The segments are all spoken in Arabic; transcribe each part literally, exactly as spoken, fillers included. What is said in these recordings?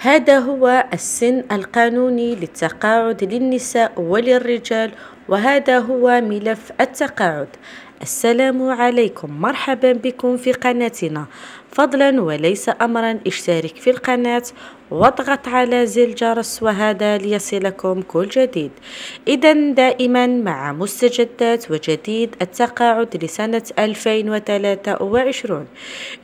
هذا هو السن القانوني للتقاعد للنساء وللرجال، وهذا هو ملف التقاعد. السلام عليكم، مرحبا بكم في قناتنا. فضلا وليس أمرا اشترك في القناة واضغط على زر الجرس وهذا ليصلكم كل جديد. إذا دائما مع مستجدات وجديد التقاعد لسنة ألفين وثلاثة وعشرين،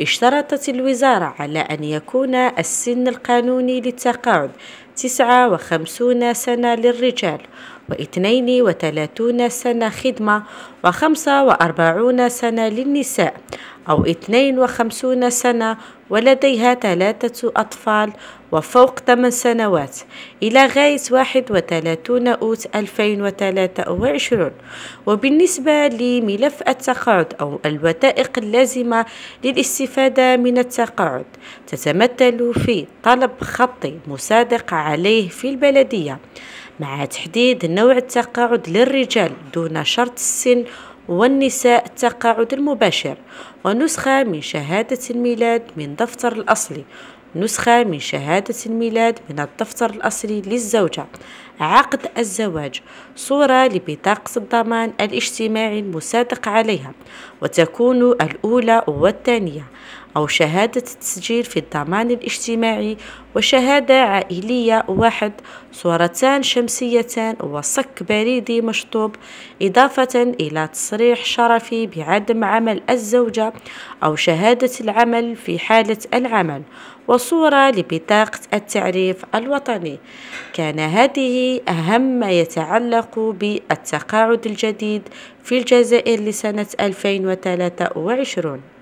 اشترطت الوزارة على أن يكون السن القانوني للتقاعد تسعة وخمسون سنة للرجال، واثنين وثلاثون سنة خدمة، وخمسة وأربعون سنة للنساء، أو اثنين وخمسون سنة ولديها ثلاثة أطفال وفوق ثمان سنوات، إلى غاية واحد وثلاثون أوت ألفين وثلاثة وعشرين. وبالنسبة لملف التقاعد أو الوثائق اللازمة للاستفادة من التقاعد، تتمثل في طلب خطي مصادق عليه في البلدية، مع تحديد نوع التقاعد للرجال دون شرط السن، والنساء التقاعد المباشر، ونسخة من شهادة الميلاد من دفتر الأصلي، نسخة من شهادة الميلاد من الدفتر الأصلي للزوجة، عقد الزواج، صورة لبطاقة الضمان الاجتماعي المصادق عليها، وتكون الأولى والثانية، أو شهادة التسجيل في الضمان الاجتماعي، وشهادة عائلية واحد، صورتان شمسيتان، وصك بريدي مشطوب، إضافة إلى تصريح شرفي بعدم عمل الزوجة أو شهادة العمل في حالة العمل، وصورة لبطاقة التعريف الوطني. كان هذه أهم ما يتعلق بالتقاعد الجديد في الجزائر لسنة ألفين وثلاثة وعشرين.